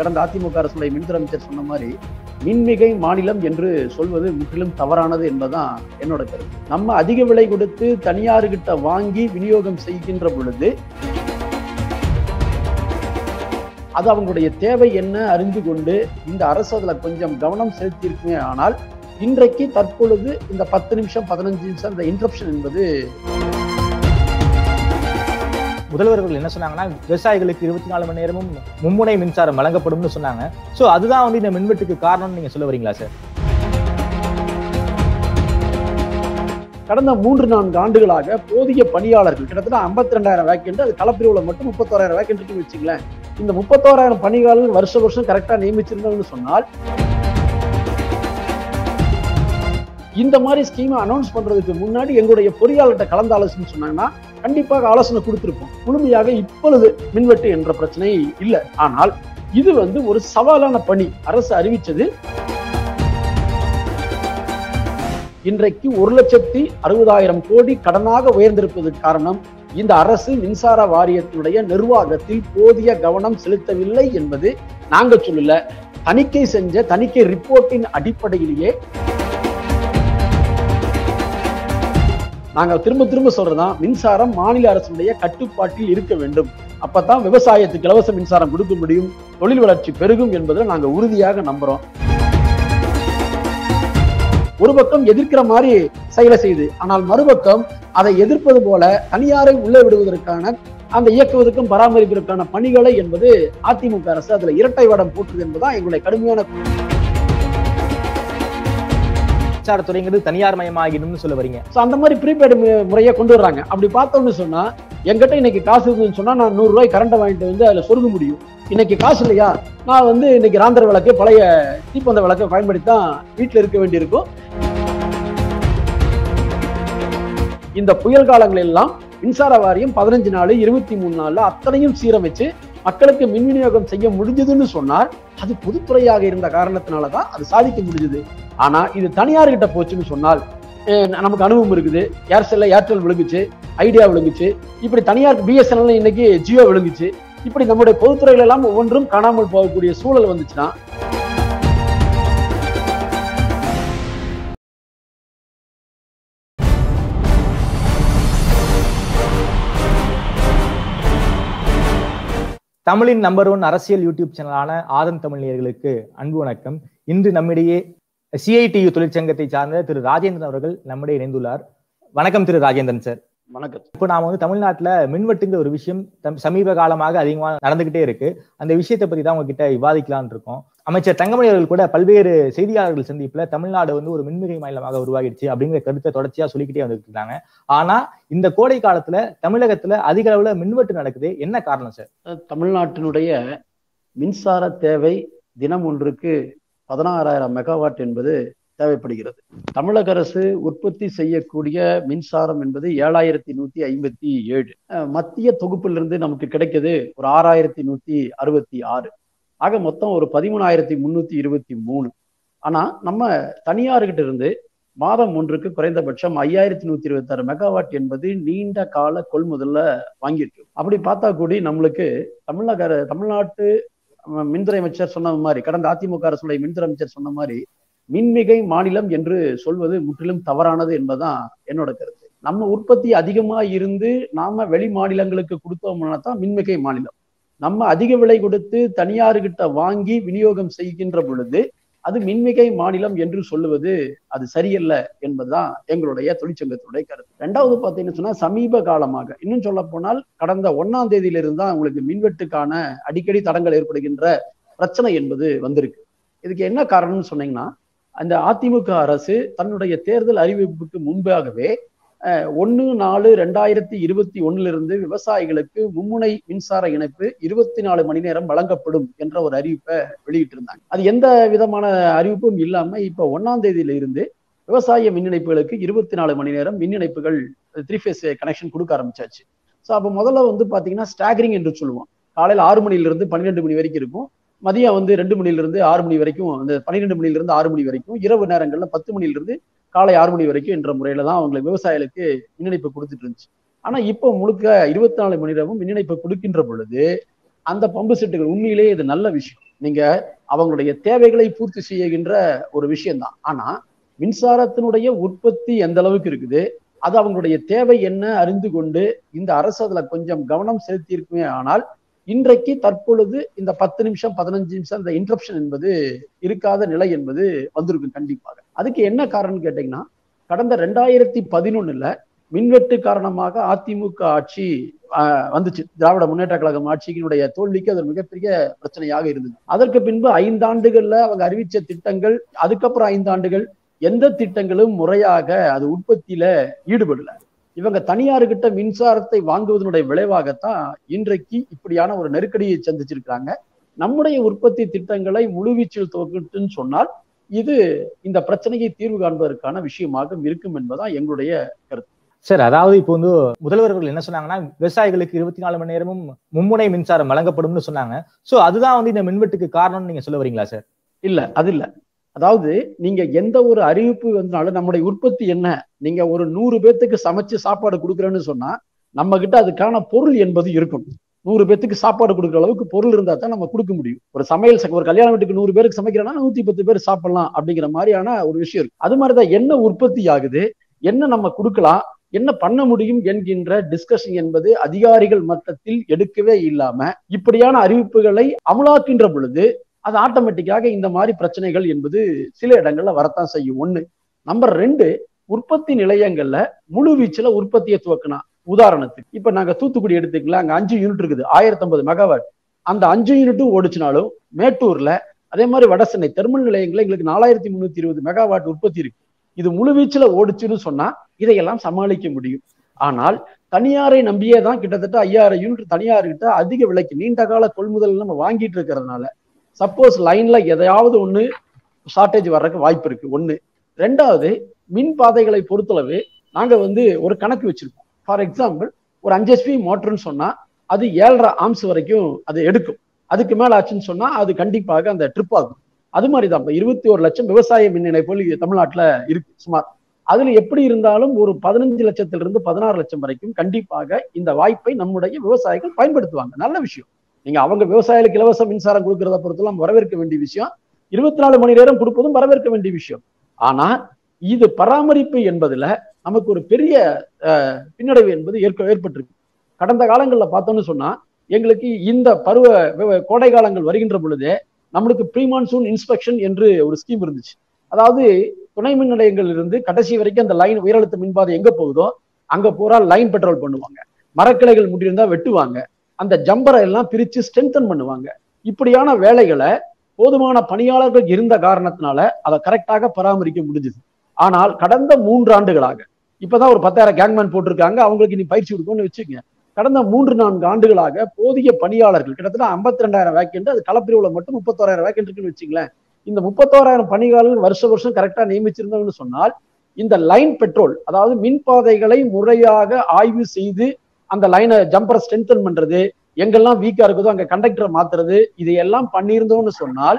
கடந்த அதிமுக அரசுடைய மின்துறை அமைச்சர் சொன்ன மாதிரி மின்மிகை மாநிலம் என்று சொல்வது முற்றிலும் தவறானது என்பதுதான் என்னோட கருத்து. நம்ம அதிக விலை கொடுத்து தனியார்கிட்ட வாங்கி விநியோகம் செய்கின்ற பொழுது அது அவங்களுடைய தேவை என்ன அறிந்து கொண்டு இந்த அரசு அதில் கொஞ்சம் கவனம் செலுத்தியிருக்குமே. ஆனால் இன்றைக்கு தற்பொழுது இந்த 10 நிமிஷம் 15 நிமிஷம் இந்த இன்டரப்ஷன் என்பது முதல்வர்கள் என்ன சொன்னாங்கன்னா, விவசாயிகளுக்கு 24 மணி நேரமும் மும்முனை மின்சாரம் வழங்கப்படும்னு சொன்னாங்க. ஸோ அதுதான் வந்து இந்த மின்வெட்டுக்கு காரணம்னு நீங்கள் சொல்ல வரீங்களா சார்? கடந்த 3-4 ஆண்டுகளாக போதிய பணியாளர்கள் கிட்டத்தட்ட 52,000 வேக்கெண்ட், அது களப்பிரிவில் மட்டும் 31,000 வேக்கெண்ட் இருக்குன்னு வச்சுங்களேன். இந்த 31,000 பணியாளர்கள் வருஷ வருஷம் கரெக்டாக நியமிச்சிருந்தோம்னு சொன்னால் இந்த மாதிரி ஸ்கீமை அனௌன்ஸ் பண்ணுறதுக்கு முன்னாடி எங்களுடைய பொறியாளர்கிட்ட கலந்து ஆலோசனை சொன்னாங்கன்னா கண்டிப்பாக ஆலோசனை கொடுத்துருப்போம். முழுமையாக இப்பொழுது மின்வெட்டு என்ற பிரச்சனை இல்லை. ஆனால் இது வந்து ஒரு சவாலான பணி அரசு அறிவித்தது. இன்றைக்கு 1,60,000 கோடி கடனாக உயர்ந்திருப்பதற்கு காரணம் இந்த அரசு மின்சார வாரியத்தினுடைய நிர்வாகத்தில் போதிய கவனம் செலுத்தவில்லை என்பது நாங்கள் சொல்லல. தணிக்கை செஞ்ச தணிக்கை ரிப்போர்ட்டின் அடிப்படையிலேயே நாங்கள் திரும்ப சொல்றதுதான், மின்சாரம் மாநில அரசுடைய கட்டுப்பாட்டில் இருக்க வேண்டும். அப்பதான் விவசாயத்துக்கு இலவச மின்சாரம் கொடுக்க முடியும், தொழில் வளர்ச்சி பெருகும் என்பதில் நாங்கள் உறுதியாக நம்புறோம். ஒரு பக்கம் எதிர்க்கிற மாதிரி செயலை செய்து, ஆனால் மறுபக்கம் அதை எதிர்ப்பது போல தனியாரை உள்ளே விடுவதற்கான அந்த இயக்குவதற்கும் பராமரிப்பதற்கான பணிகளை என்பது அதிமுக அரசு அதுல இரட்டை வேடம் போட்டுது என்பதுதான் எங்களுடைய கடுமையான. துறைங்கிறது தனியார் மயமாகிடும் சொல்ல வரீங்க. அந்த மாதிரி ப்ரீபெய்டு முறையை கொண்டு வர்றாங்க. அப்படி பார்த்தோம்னு சொன்னா என்கிட்ட இன்னைக்கு காசு இருக்குன்னு சொன்னா நான் 100 ரூபாய் கரண்டை வாங்கிட்டு வந்து அதுல சொருக முடியும். இன்னைக்கு காசு இல்லையா, நான் வந்து இன்னைக்கு ராந்தர விளக்கு பழைய தீப்பந்த விளக்கை பயன்படுத்தி தான் வீட்டில் இருக்க வேண்டியிருக்கும். இந்த புயல் காலங்கள் எல்லாம் மின்சார வாரியம் 15 நாள் 23 நாள்ல அத்தனையும் சீரமைச்சு மக்களுக்கு மின் விநியோகம் செய்ய முடிஞ்சதுன்னு சொன்னார். அது பொதுத்துறையாக இருந்த காரணத்தினாலதான் அது சாதிக்க முடிஞ்சது. ஆனா இது தனியார்கிட்ட போச்சுன்னு சொன்னால், நமக்கு அனுபவம் இருக்குது, ஏர்டெல் விழுங்குச்சு, ஐடியா விழுங்குச்சு, இப்படி தனியார் பிஎஸ்என்எல், இன்னைக்கு ஜியோ விழுங்குச்சு, இப்படி நம்முடைய பொதுத்துறைகள் எல்லாம் ஒவ்வொன்றும் காணாமல் போகக்கூடிய சூழல் வந்துச்சுன்னா தமிழின் நம்பர் 1 அரசியல் யூடியூப் சேனலான ஆதன் தமிழ்நேயர்களுக்கு அன்பு வணக்கம். இன்று நம்மிடையே CITU தொழிற்சங்கத்தை சார்ந்த திரு ராஜேந்திரன் அவர்கள் நம்முடைய இணைந்துள்ளார். வணக்கம் திரு ராஜேந்திரன் சார். வணக்கம். இப்போ நாம வந்து தமிழ்நாட்டில் மின்வெட்டுங்கிற ஒரு விஷயம் சமீப காலமாக அதிகமாக நடந்துகிட்டே இருக்கு. அந்த விஷயத்தை பத்தி தான் உங்ககிட்ட விவாதிக்கலாம்னு இருக்கோம். அமைச்சர் தங்கமணி அவர்கள் கூட பல்வேறு செய்தியாளர்கள் சந்திப்புல தமிழ்நாடு வந்து ஒரு மின்மிகை மாநிலமாக உருவாகிடுச்சு அப்படிங்கிற கருத்தை தொடர்ச்சியா சொல்லிக்கிட்டே வந்துட்டு இருக்காங்க. ஆனா இந்த கோடை காலத்துல தமிழகத்துல அதிக அளவுல மின்வெட்டு நடக்குது, என்ன காரணம் சார்? தமிழ்நாட்டினுடைய மின்சார தேவை தினம் ஒன்றுக்கு 16,000 மெகாவாட் என்பது தேவைப்படுகிறது. தமிழக அரசு உற்பத்தி செய்யக்கூடிய மின்சாரம் என்பது 7,157, மத்திய தொகுப்பிலிருந்து நமக்கு கிடைக்கிறது ஒரு 6,166, ஆக மொத்தம் ஒரு 13,323. ஆனால் நம்ம தனியார்கிட்ட இருந்து மாதம் ஒன்றுக்கு குறைந்தபட்சம் 5,126 மெகாவாட் என்பது நீண்ட கால கொள்முதல்ல வாங்கிட்டு. அப்படி பார்த்தா கூட நம்மளுக்கு தமிழ்நாட்டு மின்துறை அமைச்சர் சொன்ன மாதிரி, கடந்த அதிமுக அரசுடைய மின்துறை அமைச்சர் சொன்ன மாதிரி மின்மிகை மாநிலம் என்று சொல்வது முற்றிலும் தவறானது என்பதுதான் என்னோட கருத்து. நம்ம உற்பத்தி அதிகமாக இருந்து நாம வெளி மாநிலங்களுக்கு கொடுத்தோம்னா தான் மின்மிகை மாநிலம். நம்ம அதிக விலை கொடுத்து தனியார்கிட்ட வாங்கி விநியோகம் செய்கின்ற பொழுது அது மின்மிகை மாநிலம் என்று சொல்லுவது அது சரியல்ல என்பதுதான் எங்களுடைய தொழிற்சங்கத்துடைய கருத்து. ரெண்டாவது பார்த்தீங்கன்னு சொன்னா, சமீப காலமாக இன்னும் சொல்ல போனால் கடந்த 1ஆம் தேதியிலிருந்து தான் உங்களுக்கு மின்வெட்டுக்கான அடிக்கடி தடங்கள் ஏற்படுகின்ற பிரச்சனை என்பது வந்திருக்கு. இதுக்கு என்ன காரணம்னு சொன்னீங்கன்னா, அந்த அதிமுக அரசு தன்னுடைய தேர்தல் அறிவிப்புக்கு முன்பாகவே 1/4/2021 விவசாயிகளுக்கு மும்முனை மின்சார இணைப்பு 24 மணி நேரம் வழங்கப்படும் என்ற ஒரு அறிவிப்பை வெளியிட்டிருந்தாங்க. அது எந்த விதமான அறிவிப்பும் இல்லாம இப்ப 1ஆம் தேதியிலிருந்து விவசாய மின் இணைப்புகளுக்கு 24 மணி நேரம் மின் இணைப்புகள் 3 ஃபேஸ் கனெக்ஷன் கொடுக்க ஆரம்பிச்சாச்சு. ஸோ அப்போ முதல்ல வந்து பாத்தீங்கன்னா ஸ்டாகரிங் என்று சொல்லுவோம். காலையில் 6 மணியிலிருந்து 12 மணி வரைக்கும் இருக்கும், மதியம் வந்து 2 மணியிலிருந்து 6 மணி வரைக்கும், அந்த 12 மணியிலிருந்து 6 மணி வரைக்கும், இரவு நேரங்கள்ல 10 மணியிலிருந்து காலை 6 மணி வரைக்கும் என்ற முறையில தான் அவங்களுக்கு விவசாயிகளுக்கு மின்னிணைப்பு கொடுத்துட்டு இருந்துச்சு. ஆனா இப்போ முழுக்க 24 மணி நேரமும் மின்னிணைப்பு கொடுக்கின்ற பொழுது அந்த பம்பு செட்டுகள் உண்மையிலேயே இது நல்ல விஷயம். நீங்க அவங்களுடைய தேவைகளை பூர்த்தி செய்கின்ற ஒரு விஷயம்தான். ஆனா மின்சாரத்தினுடைய உற்பத்தி எந்த அளவுக்கு இருக்குது, அது அவங்களுடைய தேவை என்ன அறிந்து கொண்டு இந்த அரசு அதுல கொஞ்சம் கவனம் செலுத்தியிருக்குமே. ஆனால் இன்றைக்கு தற்பொழுது இந்த 10 நிமிஷம் 15 நிமிஷம் இந்த இன்டரப்ஷன் என்பது இருக்காத நிலை என்பது வந்திருக்கும் கண்டிப்பாக. அதுக்கு என்ன காரணம்னு கேட்டீங்கன்னா, கடந்த 2011ல் மின்வெட்டு காரணமாக அதிமுக ஆட்சி வந்துச்சு. திராவிட முன்னேற்ற கழகம் ஆட்சியினுடைய தோல்விக்கு அது மிகப்பெரிய பிரச்சனையாக இருந்தது. அதற்கு பின்பு 5 ஆண்டுகள்ல அவங்க அறிவிச்ச திட்டங்கள், அதுக்கப்புறம் 5 ஆண்டுகள் எந்த திட்டங்களும் முறையாக அது உற்பத்தியில ஈடுபடல. இவங்க தனியார்கிட்ட மின்சாரத்தை வாங்குவதனுடைய விளைவாகத்தான் இன்றைக்கு இப்படியான ஒரு நெருக்கடியை சந்திச்சிருக்கிறாங்க. நம்முடைய உற்பத்தி திட்டங்களை முழுவீச்சில் துவக்கிட்டுன்னு சொன்னால் இது இந்த பிரச்சனையை தீர்வு காண்பதற்கான விஷயமாக இருக்கும் என்பதுதான் எங்களுடைய கருத்து. சார், அதாவது இப்போ வந்து முதல்வர்கள் என்ன சொன்னாங்கன்னா, விவசாயிகளுக்கு 24 மணி நேரமும் மும்முனை மின்சாரம் வழங்கப்படும்னு சொன்னாங்க. சோ அதுதான் வந்து இந்த மின்வெட்டுக்கு காரணம்னு நீங்க சொல்ல வரீங்களா சார்? இல்ல, அது இல்ல. அதாவது நீங்க எந்த ஒரு அறிவிப்பு வந்தாலும் நம்முடைய உற்பத்தி என்ன, நீங்க ஒரு 100 பேத்துக்கு சமைச்சு சாப்பாடு கொடுக்குறேன்னு சொன்னா நம்ம கிட்ட அதுக்கான பொருள் என்பது இருக்கும். 100 பேத்துக்கு சாப்பாடு கொடுக்குற அளவுக்கு பொருள் இருந்தா தான் நம்ம கொடுக்க முடியும். ஒரு சமையல் ஒரு கல்யாண வீட்டுக்கு 100 பேருக்கு சமைக்கிறேன்னா 110 பேர் சாப்பிடலாம் அப்படிங்கிற மாதிரியான ஒரு விஷயம் இருக்கு. அது மாதிரிதான் என்ன உற்பத்தி ஆகுது, என்ன நம்ம கொடுக்கலாம், என்ன பண்ண முடியும் என்கின்ற டிஸ்கஷன் என்பது அதிகாரிகள் மட்டத்தில் எடுக்கவே இல்லாம இப்படியான அறிவிப்புகளை அமலாக்கின்ற பொழுது அது ஆட்டோமேட்டிக்காக இந்த மாதிரி பிரச்சனைகள் என்பது சில இடங்கள்ல வரத்தான் செய்யும். 1. நம்பர் 2, உற்பத்தி நிலையங்கள்ல முழுவீச்சுல உற்பத்தியை துவக்கினா. உதாரணத்துக்கு இப்ப நாங்க தூத்துக்குடி எடுத்துக்கலாம், அங்க 5 யூனிட் இருக்குது, 1050 மெகாவாட். அந்த 5 யூனிட்டும் ஓடிச்சுனாலும் மேட்டூர்ல அதே மாதிரி வடசென்னை தெர்மல் நிலையங்கள்ல எங்களுக்கு 4320 மெகாவாட் உற்பத்தி இருக்கு. இது முழுவீச்சுல ஓடிச்சுன்னு சொன்னா இதையெல்லாம் சமாளிக்க முடியும். ஆனால் தனியாரை நம்பியே தான் கிட்டத்தட்ட 5000 யூனிட் தனியார்கிட்ட அதிக விலைக்கு நீண்ட கால கொள்முதல் நம்ம வாங்கிட்டு இருக்கிறதுனால சப்போஸ் லைன்ல எதையாவது ஒண்ணு ஷார்டேஜ் வர்றதுக்கு வாய்ப்பு இருக்கு. 1. 2வது, மின் பாதைகளை பொறுத்தளவு நாங்க ஒரு கணக்கு வச்சிருக்கோம். ஃபார் எக்ஸாம்பிள், ஒரு 5 HP மோட்டர்ன்னு சொன்னா அது 7.5 ஆம்ஸ் வரைக்கும் அதை எடுக்கும். அதுக்கு மேல ஆச்சுன்னு சொன்னா அது கண்டிப்பாக அந்த ட்ரிப் ஆகும். அது மாதிரிதான் இப்ப 21 லட்சம் விவசாய மின் இணைப்பு தமிழ்நாட்டுல இருக்கு சுமார். அதுல எப்படி இருந்தாலும் ஒரு 15 லட்சத்திலிருந்து 16 லட்சம் வரைக்கும் கண்டிப்பாக இந்த வாய்ப்பை நம்முடைய விவசாயிகள் பயன்படுத்துவாங்க. நல்ல விஷயம். நீங்க அவங்க விவசாயிகளுக்கு இலவச மின்சாரம் கொடுக்கறத பொறுத்தெல்லாம் வரவேற்க வேண்டிய விஷயம், 24 மணி நேரம் கொடுப்பதும் வரவேற்க வேண்டிய விஷயம். ஆனா இது பராமரிப்பு என்பதுல நமக்கு ஒரு பெரிய பின்னடைவு என்பது ஏற்பட்டிருக்கு. கடந்த காலங்கள்ல பார்த்தோம்னு சொன்னா எங்களுக்கு இந்த கோடை காலங்கள் வருகின்ற பொழுதே நம்மளுக்கு ப்ரீமான்சூன் இன்ஸ்பெக்ஷன் என்று ஒரு ஸ்கீம் இருந்துச்சு. அதாவது துணை மின் நிலையங்கள் இருந்து கடைசி வரைக்கும் அந்த லைன் உயரழுத்த மின்பாதை எங்க போகுதோ அங்க போற லைன் பெட்ரோல் பண்ணுவாங்க, மரக்கிளைகள் முடியிருந்தா வெட்டுவாங்க, அந்த ஜம்பரை எல்லாம் பிரிச்சு ஸ்ட்ரென்தன் பண்ணுவாங்க. இப்படியான வேலைகளை போதுமான பணியாளர்கள் இருந்த காரணத்தினால அதை கரெக்டாக பராமரிக்க முடிஞ்சது. ஆனால் கடந்த 3 ஆண்டுகளாக, இப்பதான் ஒரு 10,000 கேங்மேன் போட்டிருக்காங்க, அவங்களுக்கு இனி பயிற்சி கொடுக்கும்னு வச்சுக்கோங்க, கடந்த 3-4 ஆண்டுகளாக போதிய பணியாளர்கள் கிட்டத்தட்ட 52,000 வேக்கெண்ட், அது களப்பிரிவுல மட்டும் 31,000 வேக்கெண்ட் இருக்குன்னு வச்சுங்களேன். இந்த 31,000 பணியாளர்கள் வருஷ வருஷம் கரெக்டா நியமிச்சிருந்தோம்னு சொன்னால் இந்த லைன் பெட்ரோல், அதாவது மின்பாதைகளை முறையாக ஆய்வு செய்து அந்த லைனை ஜம்பரை ஸ்ட்ரென்தன் பண்றது, எங்கெல்லாம் வீக்கா இருக்குதோ அங்க கண்டக்டரை மாத்துறது, இதையெல்லாம் பண்ணியிருந்தோம்னு சொன்னால்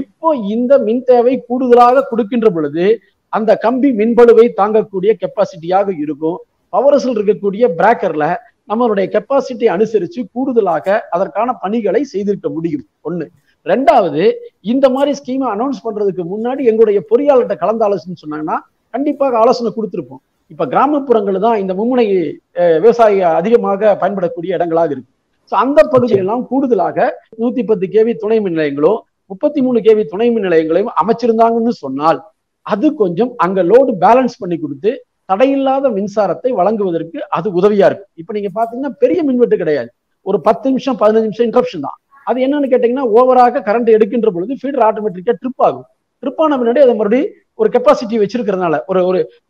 இப்போ இந்த மின் தேவை கூடுதலாக கொடுக்கின்ற பொழுது அந்த கம்பி மின்பளுவை தாங்கக்கூடிய கெப்பாசிட்டியாக இருக்கும். பவர்ஸில் இருக்கக்கூடிய பிராக்கர்ல நம்மளுடைய கெப்பாசிட்டி அனுசரிச்சு கூடுதலாக அதற்கான பணிகளை செய்திருக்க முடியும். 1. 2வது, இந்த மாதிரி ஸ்கீமை அனௌன்ஸ் பண்றதுக்கு முன்னாடி எங்களுடைய பொறியாளர்கிட்ட கலந்து ஆலோசனை சொன்னாங்கன்னா கண்டிப்பாக ஆலோசனை கொடுத்துருப்போம். இப்ப கிராமப்புறங்கள் தான் இந்த மும்முனை விவசாய அதிகமாக பயன்படக்கூடிய இடங்களாக இருக்கு. ஸோ அந்த பகுதியெல்லாம் கூடுதலாக 110 kV துணை மின் நிலையங்களும் 33 kV துணை மின் நிலையங்களையும் அமைச்சிருந்தாங்கன்னு சொன்னால் அது கொஞ்சம் அங்க லோடு பேலன்ஸ் பண்ணி கொடுத்து தடையில்லாத மின்சாரத்தை வழங்குவதற்கு அது உதவியா இருக்கு. இப்ப நீங்க பாத்தீங்கன்னா பெரிய மின்வெட்டு கிடையாது, ஒரு 10 நிமிஷம் 15 நிமிஷம் இன்டரப்ஷன் தான். அது என்னன்னு கேட்டீங்கன்னா, ஓவராக கரண்ட் எடுக்கின்ற பொழுது ஃபீடர் ஆட்டோமேட்டிக்கா ட்ரிப் ஆகும். ட்ரிப் ஆன முன்னாடி அதை மறுபடியும் ஒரு கெப்பாசிட்டி வச்சிருக்கிறதுனால ஒரு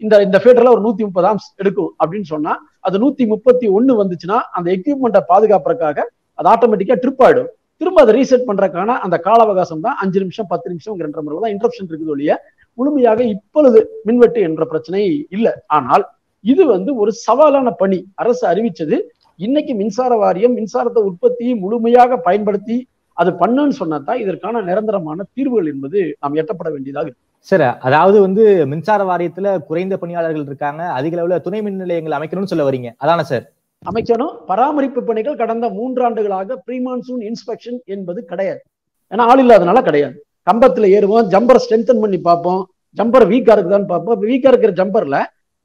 இந்த ஃபீடர்ல ஒரு 130 ஆம்ஸ் எடுக்கும் அப்படின்னு சொன்னா அது 131 வந்துச்சுன்னா அந்த எக்யூப்மெண்ட்டை பாதுகாப்புறக்காக அது ஆட்டோமேட்டிக்கா ட்ரிப் ஆயிடும். திரும்ப அதை ரீசெட் பண்றதுக்கான அந்த கால அவகாசம் தான் 5 நிமிஷம் 10 நிமிஷம் தான் இன்டரப்ஷன் இருக்குது ஒழிய முழுமையாக இப்பொழுது மின்வெட்டு என்ற பிரச்சனை இல்லை. ஆனால் இது ஒரு சவாலான பணி அரசு அறிவிச்சது. இன்னைக்கு மின்சார வாரியம் மின்சாரத்தை உற்பத்தியை முழுமையாக பயன்படுத்தி அது பண்ணன்னு சொன்னாதான் இதற்கான நிரந்தரமான தீர்வுகள் என்பது நாம் எட்டப்பட வேண்டியதாக இருக்கு. சார், அதாவது மின்சார வாரியத்துல குறைந்த பணியாளர்கள் இருக்காங்க, அதிக அளவுல துணை மின் நிலையங்கள் அமைக்கணும்னு சொல்ல வரீங்க, அதான சார்? அமைக்கணும். பராமரிப்பு பணிகள் கடந்த 3 ஆண்டுகளாக ப்ரீமான்சூன் இன்ஸ்பெக்ஷன் என்பது கிடையாது. ஏன்னா ஆள் இல்லாதனால கிடையாது. கம்பத்துல ஏறுவோம், ஜம்பரை ஸ்ட்ரென்தன் பண்ணி பார்ப்போம், ஜம்பர் வீக்கா இருக்குதான்னு பார்ப்போம். வீக்கா இருக்கிற ஜம்பர்ல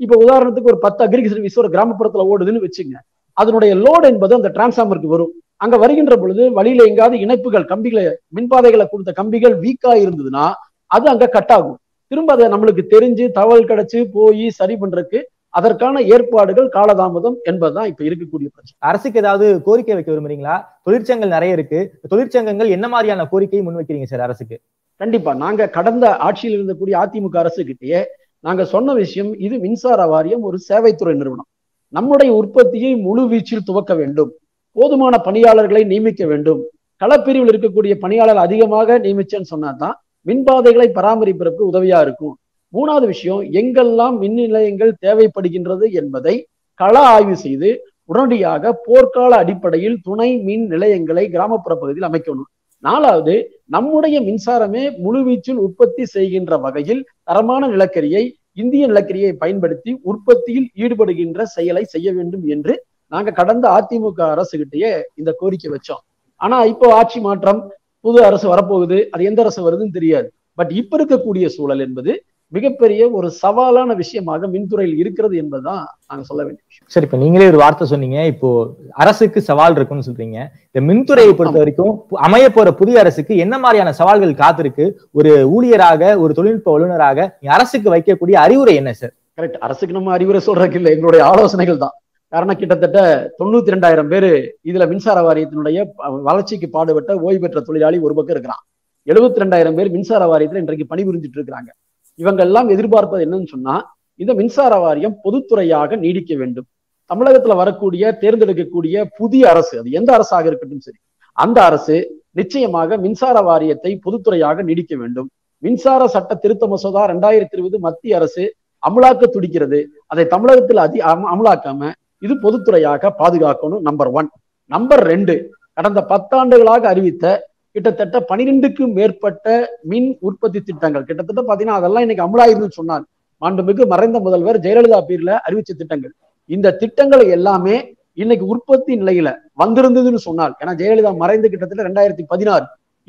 இப்ப உதாரணத்துக்கு ஒரு 10 அக்ரிகல்ச்சர் விசோர கிராமப்புறத்துல ஓடுதுன்னு வச்சுங்க, அதனுடைய லோடு என்பது அந்த டிரான்ஸ்ஃபார்மருக்கு வரும். அங்க வருகின்ற பொழுது வழியில எங்காவது இணைப்புகள் கம்பிகளை மின்பாதைகளை கொடுத்த கம்பிகள் வீக்கா இருந்ததுன்னா அது அங்க கட் ஆகும். திரும்ப அதை நம்மளுக்கு தெரிஞ்சு தகவல் கிடைச்சு போய் சரி பண்றதுக்கு அதற்கான ஏற்பாடுகள் காலதாமதம் என்பதுதான் இப்ப இருக்கக்கூடிய பிரச்சனை. அரசுக்கு ஏதாவது கோரிக்கை வைக்க விரும்புறீங்களா? தொழிற்சங்கங்கள் நிறைய இருக்கு, தொழிற்சங்கங்கள் என்ன மாதிரியான கோரிக்கையை முன்வைக்கிறீங்க சார் அரசுக்கு? கண்டிப்பா நாங்க கடந்த ஆட்சியில் இருந்தக்கூடிய அதிமுக அரசுகிட்டேயே நாங்க சொன்ன விஷயம் இது, மின்சார வாரியம் ஒரு சேவைத்துறை நிறுவனம், நம்முடைய உற்பத்தியை முழு வீச்சில் துவக்க வேண்டும், போதுமான பணியாளர்களை நியமிக்க வேண்டும், களப்பிரிவில் இருக்கக்கூடிய பணியாளர்கள் அதிகமாக நியமிச்சேன்னு சொன்னாதான் மின்பாதைகளை பராமரிப்பதற்கு உதவியா இருக்கும். மூணாவது விஷயம், எங்கெல்லாம் மின் நிலையங்கள் தேவைப்படுகின்றது என்பதை கள ஆய்வு செய்து உடனடியாக போர்க்கால அடிப்படையில் துணை மின் நிலையங்களை கிராமப்புற பகுதியில் அமைக்கணும். நாலாவது, நம்முடைய மின்சாரமே முழுவீச்சில் உற்பத்தி செய்கின்ற வகையில் தரமான நிலக்கரியை, இந்திய நிலக்கரியை பயன்படுத்தி உற்பத்தியில் ஈடுபடுகின்ற செயலை செய்ய வேண்டும் என்று நாங்க கடந்த அதிமுக அரசுகிட்டேயே இந்த கோரிக்கை வச்சோம். ஆனா இப்போ ஆட்சி மாற்றம், புது அரசு வரப்போகுது, அது எந்த அரசு வருதுன்னு தெரியாது. பட் இப்ப இருக்கக்கூடிய சூழல் என்பது மிகப்பெரிய ஒரு சவாலான விஷயமாக மின்துறையில் இருக்கிறது என்பதுதான் நாங்க சொல்ல வேண்டிய விஷயம். சரி, இப்ப நீங்களே ஒரு வார்த்தை சொன்னீங்க, இப்போ அரசுக்கு சவால் இருக்குன்னு சொல்றீங்க. இந்த மின்துறையை பொறுத்த வரைக்கும் அமைய போற புதிய அரசுக்கு என்ன மாதிரியான சவால்கள் காத்திருக்கு? ஒரு ஊழியராக, ஒரு தொழில்நுட்ப வல்லுநராக அரசுக்கு வைக்கக்கூடிய அறிவுரை என்ன சார்? கரெக்ட், அரசுக்கு நம்ம அறிவுரை சொல்றதுக்கு இல்லை, எங்களுடைய ஆலோசனைகள் தான். காரணம், கிட்டத்தட்ட 92,000 பேரு இதுல மின்சார வாரியத்தினுடைய வளர்ச்சிக்கு பாடுபட்ட ஓய்வு பெற்ற தொழிலாளி ஒரு பக்கம் இருக்கிறான், 72,000 பேர் மின்சார வாரியத்துல இன்றைக்கு பணிபுரிஞ்சிட்டு இருக்கிறாங்க. இவங்க எல்லாம் எதிர்பார்ப்பது என்னன்னு சொன்னா, இந்த மின்சார வாரியம் பொதுத்துறையாக நீடிக்க வேண்டும். தமிழகத்துல வரக்கூடிய தேர்ந்தெடுக்கக்கூடிய புதிய அரசு, அது எந்த அரசாக இருக்கட்டும் சரி, அந்த அரசு நிச்சயமாக மின்சார வாரியத்தை பொதுத்துறையாக நீடிக்க வேண்டும். மின்சார சட்ட திருத்த மசோதா 2020 மத்திய அரசு அமலாக்க துடிக்கிறது, அதை தமிழகத்துல அமலாக்காம இது பொதுத்துறையாக பாதுகாக்கணும். நம்பர் 1. நம்பர் 2, கடந்த 10 ஆண்டுகளாக அறிவித்த கிட்டத்தட்ட 12க்கும் மேற்பட்ட மின் உற்பத்தி திட்டங்கள், கிட்டத்தட்ட பாத்தீங்கன்னா அதெல்லாம் இன்னைக்கு அமலாயிருதுன்னு சொன்னார் மாண்புமிகு மறைந்த முதல்வர் ஜெயலலிதா பேர்ல அறிவிச்ச திட்டங்கள். இந்த திட்டங்களை எல்லாமே இன்னைக்கு உற்பத்தி நிலையில வந்திருந்ததுன்னு சொன்னால், ஏன்னா ஜெயலலிதா மறைந்து கிட்டத்தட்ட 2016,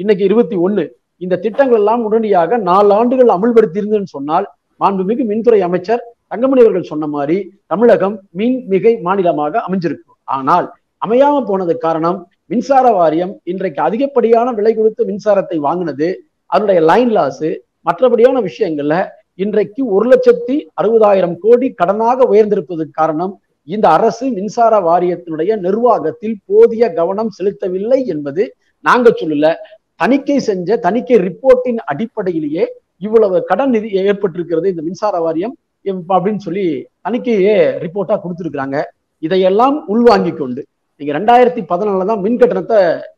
இன்னைக்கு 21, இந்த திட்டங்கள் எல்லாம் உடனடியாக 4 ஆண்டுகள் அமுல்படுத்தியிருந்ததுன்னு சொன்னால் மாண்புமிகு மின்துறை அமைச்சர் தங்கமணி அவர்கள் சொன்ன மாதிரி தமிழகம் மின் மிகை மாநிலமாக அமைஞ்சிருக்கும். ஆனால் அமையாம போனது காரணம், மின்சார வாரியம் இன்றைக்கு அதிகப்படியான விலை கொடுத்து மின்சாரத்தை வாங்கினது, அதனுடைய லைன் லாஸு, மற்றபடியான விஷயங்கள்ல இன்றைக்கு 1,60,000 கோடி கடனாக உயர்ந்திருப்பதற்கு காரணம் இந்த அரசு மின்சார வாரியத்தினுடைய நிர்வாகத்தில் போதிய கவனம் செலுத்தவில்லை என்பது நாங்க சொல்லல. தணிக்கை செஞ்ச தணிக்கை ரிப்போர்ட்டின் அடிப்படையிலேயே இவ்வளவு கடன் நிதி ஏற்பட்டிருக்கிறது இந்த மின்சார வாரியம் அப்படின்னு சொல்லி தணிக்கையே ரிப்போர்ட்டா கொடுத்துருக்குறாங்க. இதையெல்லாம் உள்வாங்கி கொண்டு நீங்க 2014 தான் மின் கட்டணத்தை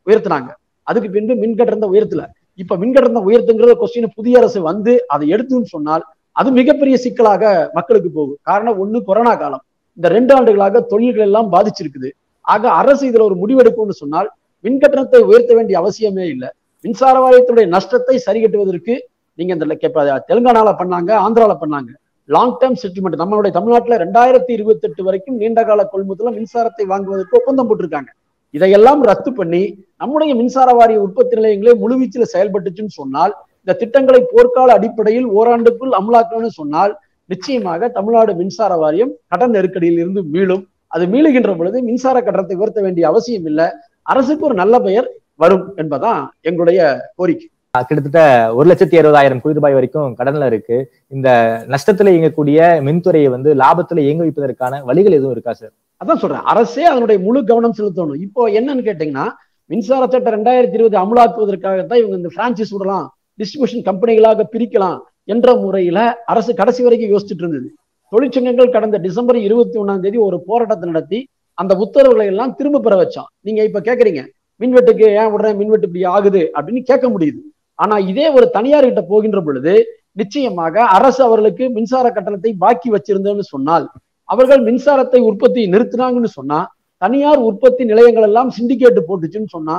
உயர்த்தினாங்க, அதுக்கு பின்பு மின் கட்டணத்தை உயர்த்தல. இப்ப மின் கட்டணத்தை உயர்த்துங்கிற கொஸ்டின் புதிய அரசு வந்து அதை எடுத்துன்னு சொன்னால் அது மிகப்பெரிய சிக்கலாக மக்களுக்கு போகும். காரணம், 1 கொரோனா காலம், இந்த 2 ஆண்டுகளாக தொழில்கள் எல்லாம் பாதிச்சிருக்குது. ஆக அரசு இதுல ஒரு முடிவெடுக்கும்னு சொன்னால் மின் கட்டணத்தை உயர்த்த வேண்டிய அவசியமே இல்லை. மின்சார வாரியத்துடைய நஷ்டத்தை சரி கட்டுவதற்கு நீங்க இந்த தெலுங்கானால பண்ணாங்க, ஆந்திரால பண்ணாங்க. லாங் டேர்ம் செட்டில்மெண்ட் நம்மளுடைய தமிழ்நாட்டில் 2028 வரைக்கும் நீண்டகால கொள்முதல மின்சாரத்தை வாங்குவதற்கு ஒப்பந்தம் போட்டிருக்காங்க. இதையெல்லாம் ரத்து பண்ணி நம்முடைய மின்சார வாரிய உற்பத்தி நிலையங்களே முழுவீச்சில் செயல்பட்டுச்சுன்னு சொன்னால், இந்த திட்டங்களை போர்க்கால அடிப்படையில் ஓராண்டுக்குள் அமலாக்கணும்னு சொன்னால் நிச்சயமாக தமிழ்நாடு மின்சார வாரியம் கடன் நெருக்கடியில் இருந்து மீளும். அது மீளுகின்ற பொழுது மின்சார கட்டணத்தை உயர்த்த வேண்டிய அவசியம் இல்லை, அரசுக்கு ஒரு நல்ல பெயர் வரும் என்பதான் எங்களுடைய கோரிக்கை. கிட்டத்தட்ட 1,60,000 கோடி ரூபாய் வரைக்கும் கடன்ல இருக்கு. இந்த நஷ்டத்துல இயங்கக்கூடிய மின்துறையை வந்து லாபத்துல இயங்க வைப்பதற்கான வழிகள் எதுவும் இருக்கா சார்? அதான் சொல்றேன், அரசே அதனுடைய முழு கவனம் செலுத்தணும். இப்போ என்னன்னு கேட்டீங்கன்னா, மின்சார சட்டம் 2020 அமலாக்குவதற்காகத்தான் இவங்க இந்த பிரான்சைஸ் விடலாம், டிஸ்ட்ரிபியூஷன் கம்பெனிகளாக பிரிக்கலாம் என்ற முறையில அரசு கடைசி வரைக்கும் யோசிச்சுட்டு இருந்தது. தொழிற்சங்கங்கள் கடந்த டிசம்பர் 21 ஒரு போராட்டத்தை நடத்தி அந்த உத்தரவுகளை எல்லாம் திரும்ப பெற வச்சோம். நீங்க இப்ப கேக்குறீங்க மின்வெட்டுக்கு ஏன் விடுறேன், மின்வெட்டு இப்படி ஆகுது அப்படின்னு கேட்க முடியுது. ஆனா இதே ஒரு தனியார் கிட்ட போகின்ற பொழுது நிச்சயமாக அரசு அவர்களுக்கு மின்சார கட்டணத்தை பாக்கி வச்சிருந்தோம்னு சொன்னால், அவர்கள் மின்சாரத்தை உற்பத்தி நிறுத்தினாங்கன்னு சொன்னா, தனியார் உற்பத்தி நிலையங்கள் எல்லாம் சிண்டிகேட் போட்டுச்சுன்னு சொன்னா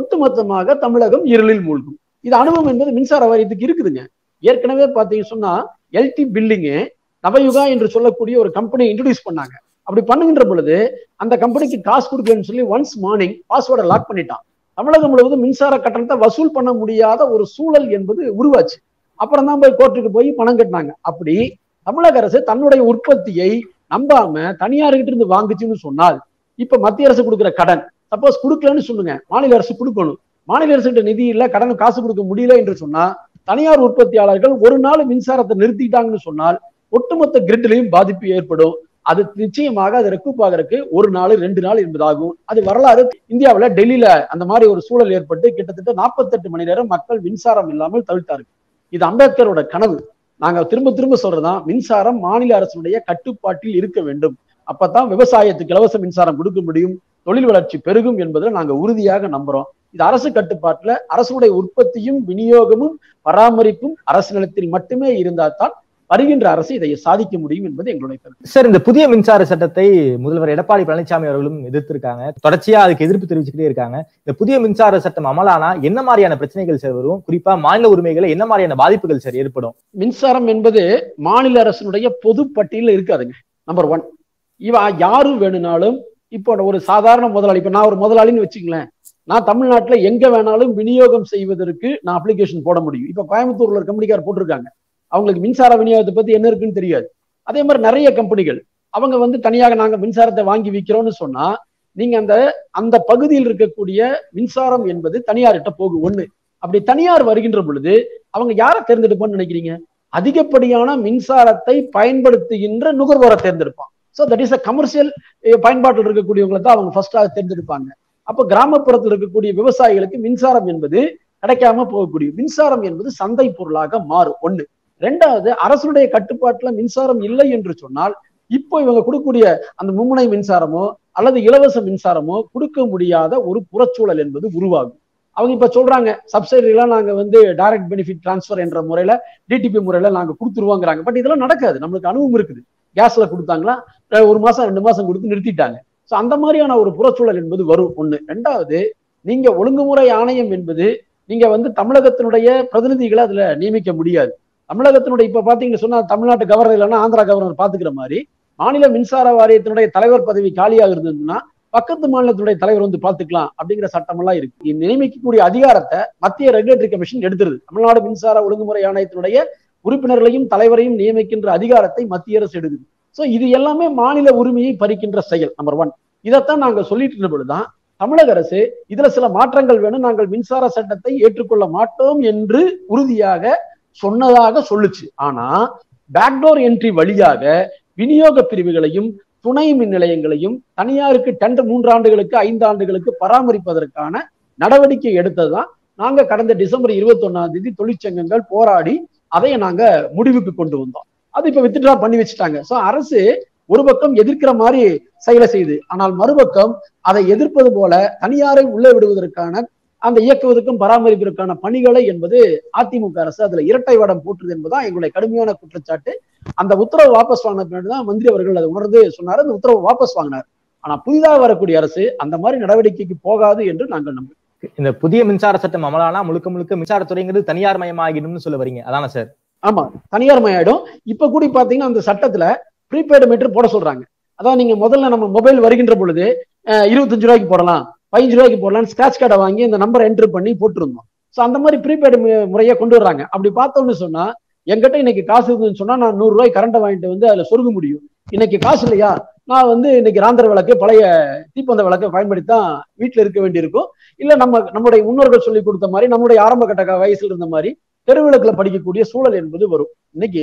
ஒட்டுமொத்தமாக தமிழகம் இருளில் மூழ்கும். இது அனுபவம் என்பது மின்சார வாரியத்துக்கு இருக்குதுங்க. ஏற்கனவே பாத்தீங்கன்னு சொன்னா எல்டி பில்லிங்கு நவயுகா என்று சொல்லக்கூடிய ஒரு கம்பெனியை இன்ட்ரடியூஸ் பண்ணாங்க. அப்படி பண்ணுகின்ற பொழுது அந்த கம்பெனிக்கு காசு கொடுக்கணும்னு சொல்லி ஒன்ஸ் மார்னிங் பாஸ்வேர்டை லாக் பண்ணிட்டான். தமிழகம் முழுவதும் மின்சார கட்டணத்தை வசூல் பண்ண முடியாத ஒரு சூழல் என்பது உருவாச்சு. அப்புறம் தான் போய் கோர்ட்டுக்கு போய் பணம் கட்டினாங்க. அப்படி தமிழக அரசு தன்னுடைய உற்பத்தியை நம்பாம தனியார்கிட்ட இருந்து வாங்குச்சுன்னு சொன்னால், இப்ப மத்திய அரசு கொடுக்குற கடன் சப்போஸ் கொடுக்கலன்னு சொல்லுங்க, மாநில அரசு கொடுக்கணும். மாநில அரசு கிட்ட நிதி இல்ல, கடன் காசு கொடுக்க முடியல என்று சொன்னா, தனியார் உற்பத்தியாளர்கள் ஒரு நாள் மின்சாரத்தை நிறுத்திட்டாங்கன்னு சொன்னால் ஒட்டுமொத்த கிரிட்லையும் பாதிப்பு ஏற்படும். அது நிச்சயமாக அது ரெக்கூப் ஆகிறதுக்கு 1 நாள் 2 நாள் என்பதாகும். அது வரலாறு. இந்தியாவில டெல்லியில அந்த மாதிரி ஒரு சூழல் ஏற்பட்டு கிட்டத்தட்ட 48 மணி நேரம் மக்கள் மின்சாரம் இல்லாமல் தவித்தார்கள். இது அம்பேத்கரோட கனவு. நாங்க திரும்ப திரும்ப சொல்றதுதான், மின்சாரம் மாநில அரசுடைய கட்டுப்பாட்டில் இருக்க வேண்டும். அப்பதான் விவசாயத்துக்கு இலவச மின்சாரம் கொடுக்க முடியும், தொழில் வளர்ச்சி பெருகும் என்பதில் நாங்க உறுதியாக நம்புறோம். இது அரசு கட்டுப்பாட்டுல அரசுடைய உற்பத்தியும் விநியோகமும் பராமரிப்பும் அரசு நிலத்தில் மட்டுமே இருந்தால் தான் வருகின்ற அரசு இதை சாதிக்க முடியும் என்பது எங்களுடைய கருத்து. சார், இந்த புதிய மின்சார சட்டத்தை முதல்வர் எடப்பாடி பழனிசாமி அவர்களும் எதிர்த்திருக்காங்க. தொடர்ச்சியா அதுக்கு எதிர்ப்பு தெரிவிச்சுக்கிட்டே இருக்காங்க. இந்த புதிய மின்சார சட்டம் அமலானா என்ன மாதிரியான பிரச்சனைகள் சார் வரும்? குறிப்பா மாநில உரிமைகளை என்ன மாதிரியான பாதிப்புகள் சார் ஏற்படும்? மின்சாரம் என்பது மாநில அரசுடைய பொது பட்டியல இருக்காதுங்க. நம்பர் 1, இவ யாரும் வேணும்னாலும், இப்போ ஒரு சாதாரண முதலாளி, இப்ப நான் ஒரு முதலாளின்னு வச்சுங்களேன், நான் தமிழ்நாட்டுல எங்க வேணாலும் விநியோகம் செய்வதற்கு நான் அப்ளிகேஷன் போட முடியும். இப்ப கோயம்புத்தூர்ல ஒரு கம்பெனிக்கார் போட்டிருக்காங்க, அவங்களுக்கு மின்சார விநியோகத்தை பத்தி என்ன இருக்குன்னு தெரியாது. அதே மாதிரி நிறைய கம்பெனிகள் அவங்க தனியாக நாங்க மின்சாரத்தை வாங்கி விற்கிறோம்னு சொன்னா, நீங்க அந்த பகுதியில் இருக்கக்கூடிய மின்சாரம் என்பது தனியார்கிட்ட போகும். 1, அப்படி தனியார் வருகின்ற பொழுது அவங்க யாரை தேர்ந்தெடுப்பான்னு நினைக்கிறீங்க? அதிகப்படியான மின்சாரத்தை பயன்படுத்துகின்ற நுகர்வோரை தேர்ந்தெடுப்பான். So that is a commercial பயன்பாட்டில் இருக்கக்கூடியவங்களை தான் அவங்க ஃபர்ஸ்டாக தேர்ந்தெடுப்பாங்க. அப்போ கிராமப்புறத்தில் இருக்கக்கூடிய விவசாயிகளுக்கு மின்சாரம் என்பது கிடைக்காம போகக்கூடிய, மின்சாரம் என்பது சந்தை பொருளாக மாறும். 1. 2வது, அரசுடைய கட்டுப்பாட்டுல மின்சாரம் இல்லை என்று சொன்னால், இப்போ இவங்க கொடுக்கக்கூடிய அந்த மும்முனை மின்சாரமோ அல்லது இலவச மின்சாரமோ கொடுக்க முடியாத ஒரு புறச்சூழல் என்பது உருவாகும். அவங்க இப்ப சொல்றாங்க, சப்சிடரிலாம் நாங்க டைரக்ட் பெனிஃபிட் டிரான்ஸ்பர் என்ற முறையில, டிடிபி முறையில நாங்க கொடுத்துருவாங்கிறாங்க. பட் இதெல்லாம் நடக்காது. நம்மளுக்கு அனுபவம் இருக்குது. கேஸ்ல கொடுத்தாங்களா, 1 மாசம் 2 மாசம் கொடுத்து நிறுத்திட்டாங்க. ஸோ அந்த மாதிரியான ஒரு புறச்சூழல் என்பது வரும். 1. 2வது, நீங்க ஒழுங்குமுறை ஆணையம் என்பது நீங்க தமிழகத்தினுடைய பிரதிநிதிகளை அதுல நியமிக்க முடியாது. தமிழகத்தினுடைய இப்ப பாத்தீங்கன்னு சொன்னா தமிழ்நாட்டு கவர்னர் இல்லைன்னா ஆந்திரா கவர்னர் பாத்துக்கிற மாதிரி, மாநில மின்சார வாரியத்தினுடைய தலைவர் பதவி காலியாக இருந்ததுன்னா பக்கத்து மாநிலத்தினுடைய தலைவர் பாத்துக்கலாம் அப்படிங்கிற சட்டம் எல்லாம் இருக்கு. நியமிக்கக்கூடிய அதிகாரத்தை மத்திய ரெகுலேட்டரி கமிஷன் எடுத்துருது. தமிழ்நாடு மின்சார ஒழுங்குமுறை ஆணையத்தினுடைய உறுப்பினர்களையும் தலைவரையும் நியமிக்கின்ற அதிகாரத்தை மத்திய அரசு எடுக்குது. ஸோ இது எல்லாமே மாநில உரிமையை பறிக்கின்ற செயல். நம்பர் 1, இதைத்தான் நாங்கள் சொல்லிட்டு இருந்த பொழுதுதான் தமிழக அரசு இதுல சில மாற்றங்கள் வேணும், நாங்கள் மின்சார சட்டத்தை ஏற்றுக்கொள்ள மாட்டோம் என்று உறுதியாக சொன்னதாக சொல்லுச்சு. ஆனா பேக்டோர் என்ட்ரி வழியாக விநியோக பிரிவுகளையும் துணை மின் நிலையங்களையும் தனியாருக்கு டெண்டர் 3 ஆண்டுகளுக்கு 5 ஆண்டுகளுக்கு பராமரிப்பதற்கான நடவடிக்கை எடுத்ததுதான் நாங்க கடந்த டிசம்பர் 21ஆம் தேதி தொழிற்சங்கங்கள் போராடி அதைய நாங்க முடிவுக்கு கொண்டு வந்தோம். அது இப்ப வித்ட்ரா பண்ணி வச்சுட்டாங்க. சோ அரசு ஒரு பக்கம் எதிர்க்கிற மாதிரி செயலை செய்து, ஆனால் மறுபக்கம் அதை எதிர்ப்பது போல தனியாரை உள்ளே விடுவதற்கான அந்த இயக்குவதற்கும் பராமரிப்பிற்கான பணிகளை என்பது அதிமுக அரசு அதுல இரட்டை வடம் போட்டுறது என்பதுதான் எங்களுடைய கடுமையான குற்றச்சாட்டு. அந்த உத்தரவு வாபஸ் வாங்கின பின்னாடிதான் மந்திரி அவர்கள் அதை உணர்ந்து சொன்னார், அந்த உத்தரவு வாபஸ் வாங்கினார். ஆனா புதிதாக வரக்கூடிய அரசு அந்த மாதிரி நடவடிக்கைக்கு போகாது என்று நாங்கள் நம்புகிறோம். இந்த புதிய மின்சார சட்டம் அமலானா முழுக்க முழுக்க மின்சாரத்துறைங்கிறது தனியார் மயமாகிடும்னு சொல்ல வரீங்க, அதானே சார்? ஆமா, தனியார் மயாயிடும். இப்ப கூட பாத்தீங்கன்னா அந்த சட்டத்துல ப்ரீபெய்டு மீட்டர் போட சொல்றாங்க. அதான் நீங்க முதல்ல நம்ம மொபைல் வருகின்ற பொழுது 25 ரூபாய்க்கு போடலாம், 15 ரூபாய்க்கு போடலாம், ஸ்கிராட்ச் கார்டை வாங்கி இந்த நம்பரை என்ட்ரு பண்ணி போட்டுருந்தோம். ஸோ அந்த மாதிரி ப்ரீபெய்டு முறையை கொண்டு வர்றாங்க. அப்படி பார்த்தோம்னு சொன்னா, எங்கிட்ட இன்னைக்கு காசு இருக்குன்னு சொன்னா நான் 100 ரூபாய் கரண்டை வாங்கிட்டு அதுல சொருக முடியும். இன்னைக்கு காசு இல்லையா, நான் இன்னைக்கு ராந்திர விளக்கு, பழைய தீப்பந்த விளக்கை பயன்படுத்தி தான் வீட்டுல இருக்க வேண்டியிருக்கும். இல்ல நம்முடைய முன்னோர்கள் சொல்லி கொடுத்த மாதிரி, நம்முடைய ஆரம்ப கட்ட வயசுல இருந்த மாதிரி தெருவிளக்குல படிக்கக்கூடிய சூழல் என்பது வரும். இன்னைக்கு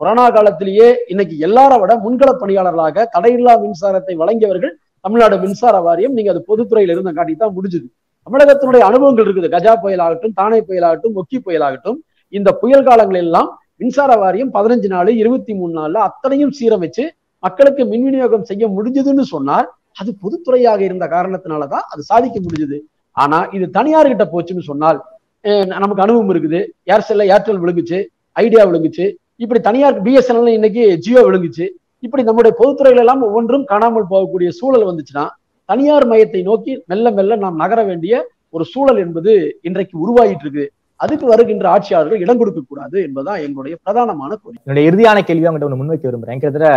கொரோனா காலத்திலேயே இன்னைக்கு எல்லாரை விட முன்கள பணியாளர்களாக தடையில்லா மின்சாரத்தை வழங்கியவர்கள் தமிழ்நாடு மின்சார வாரியம். நீங்க அது பொதுத்துறையில இருந்த காட்டித்தான் முடிஞ்சுது. தமிழகத்தினுடைய அனுபவங்கள் இருக்குது. கஜா புயலாகட்டும், தானே புயலாகட்டும், ஒக்கி புயலாகட்டும், இந்த புயல் காலங்கள் எல்லாம் மின்சார வாரியம் 15 நாள் 23 நாள்ல அத்தனையும் சீரமைச்சு மக்களுக்கு மின் விநியோகம் செய்ய முடிஞ்சதுன்னு சொன்னார். அது பொதுத்துறையாக இருந்த காரணத்தினாலதான் அது சாதிக்க முடிஞ்சது. ஆனா இது தனியார்கிட்ட போச்சுன்னு சொன்னால், நமக்கு அனுபவம் இருக்குது. ஏர்டெல் விழுங்குச்சு, ஐடியா விழுங்குச்சு, இப்படி தனியார் பிஎஸ்என்எல், இன்னைக்கு ஜியோ விழுங்குச்சு. இப்படி நம்முடைய பொதுத்துறைகள் எல்லாம் ஒவ்வொன்றும் காணாமல் போகக்கூடிய சூழல் வந்துச்சுன்னா தனியார் மயத்தை நோக்கி மெல்ல மெல்ல நாம் நகர வேண்டிய ஒரு சூழல் என்பது இன்றைக்கு உருவாகிட்டு இருக்குது. அதுக்கு வருகின்ற ஆட்சியாளர்கள் இடம் கொடுக்க கூடாது என்பதுதான் எங்களுடைய பிரதானமான கோரிக்கை. என்னுடைய இறுதியான கேள்வி அவங்ககிட்ட ஒன்று முன்வைக்க விரும்புறேன். கிட்டத்தட்ட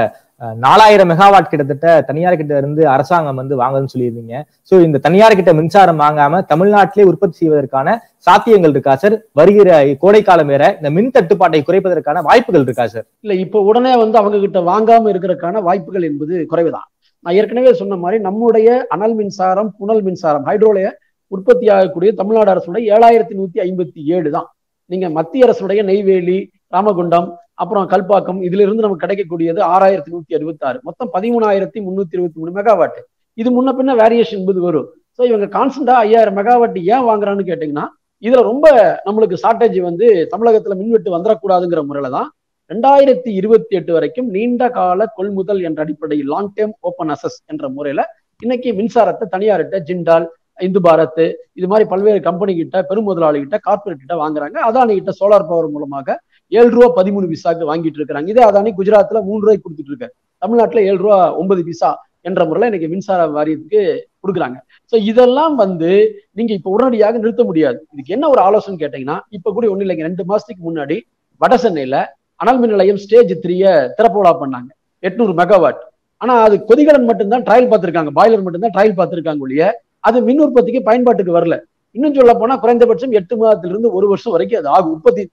4000 மெகாவாட் கிட்டத்தட்ட தனியார் கிட்ட இருந்து அரசாங்கம் வந்து வாங்கணும்னு சொல்லியிருந்தீங்க. சோ இந்த தனியார் கிட்ட மின்சாரம் வாங்காம தமிழ்நாட்டிலே உற்பத்தி செய்வதற்கான சாத்தியங்கள் இருக்கா சார்? வருகிற கோடை காலம் வேற, இந்த மின் தட்டுப்பாட்டை குறைப்பதற்கான வாய்ப்புகள் இருக்கா சார்? இல்ல, இப்போ உடனே வந்து அவங்க கிட்ட வாங்காம இருக்கிறதுக்கான வாய்ப்புகள் என்பது குறைவுதான். நான் ஏற்கனவே சொன்ன மாதிரி நம்முடைய அனல் மின்சாரம், புனல் மின்சாரம், ஹைட்ரோலைய உற்பத்தி ஆகக்கூடிய தமிழ்நாடு அரசுடைய 7157 தான். நீங்க மத்திய அரசுடைய நெய்வேலி, ராமகுண்டம், அப்புறம் கல்பாக்கம், இதுல இருந்து நமக்கு கிடைக்கக்கூடியது 6166, மொத்தம் 13323 மெகாவாட். இது முன்ன பின்ன வேரியேஷன் என்பது வரும். ஸோ இவங்க கான்ஸ்டன்டா 5000 மெகாவாட் ஏன் வாங்குறான்னு கேட்டீங்கன்னா, இதுல ரொம்ப நம்மளுக்கு ஷார்டேஜ் வந்து தமிழகத்துல மின்வெட்டு வந்துடக்கூடாதுங்கிற முறையில தான் 2028 வரைக்கும் நீண்ட கால கொள்முதல் என்ற அடிப்படையில் லாங் டேர்ம் ஓப்பன் அசஸ் என்ற முறையில இன்னைக்கு மின்சாரத்தை தனியார்கிட்ட ஜிண்டால், இந்து பாரத், இது மாதிரி பல்வேறு கம்பெனி கிட்ட, பெரும் முதலாளிகிட்ட, கார்பரேட் கிட்ட வாங்குறாங்க. அதானி கிட்ட சோலார் பவர் மூலமாக 7 ரூபா 13 பைசாக்கு வாங்கிட்டு இருக்கிறாங்க. இதே அதானி குஜராத்ல 3 ரூபாய்க்கு கொடுத்துட்டு இருக்காரு. தமிழ்நாட்டுல 7 ரூபா 9 பைசா என்ற முறையில இன்னைக்கு மின்சார வாரியத்துக்கு கொடுக்குறாங்க. ஸோ இதெல்லாம் வந்து நீங்க இப்ப உடனடியாக நிறுத்த முடியாது. இதுக்கு என்ன ஒரு ஆலோசனை கேட்டீங்கன்னா, இப்ப கூட ஒண்ணு இல்லைங்க, 2 மாசத்துக்கு முன்னாடி வட சென்னையில அனல் மின் நிலையம் ஸ்டேஜ் 3 திறப்பு விழா பண்ணாங்க, 800 மெகாவாட். ஆனா அது கொதிகலன் மட்டும்தான் ட்ரையல் பார்த்திருக்காங்க, பாய்லர் மட்டும்தான் ட்ரையல் பார்த்திருக்காங்க ஒழிய அது மின் உற்பத்திக்கு பயன்பாட்டுக்கு வரல. இன்னும் சொல்ல போனா குறைந்தபட்சம் 8 மாதத்திலிருந்து 1 வருஷம் வரைக்கும் அது ஆகும் உற்பத்தி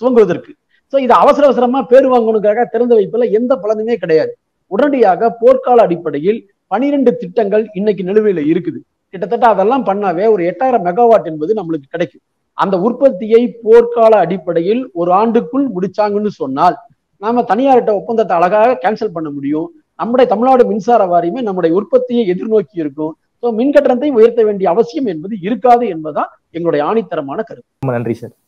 துவங்குவதற்கு. ஸோ இது அவசர அவசரமா பேர் வாங்கணுக்காக திறந்து வைப்பதில் எந்த பலனுமே கிடையாது. உடனடியாக போர்க்கால அடிப்படையில் 12 திட்டங்கள் இன்னைக்கு நிலுவையில இருக்குது. கிட்டத்தட்ட அதெல்லாம் பண்ணாவே ஒரு 8000 மெகாவாட் என்பது நம்மளுக்கு கிடைக்கும். அந்த உற்பத்தியை போர்க்கால அடிப்படையில் 1 ஆண்டுக்குள் முடிச்சாங்கன்னு சொன்னால் நாம தனியார்கிட்ட ஒப்பந்தத்தை அழகாக கேன்சல் பண்ண முடியும். நம்முடைய தமிழ்நாடு மின்சார வாரியமே நம்முடைய உற்பத்தியை எதிர்நோக்கி இருக்கும். மின்கட்டணத்தை உயர்த்த வேண்டிய அவசியம் என்பது இருக்காது என்பதுதான் எங்களுடைய ஆணித்தரமான கருத்து. நன்றி சார்.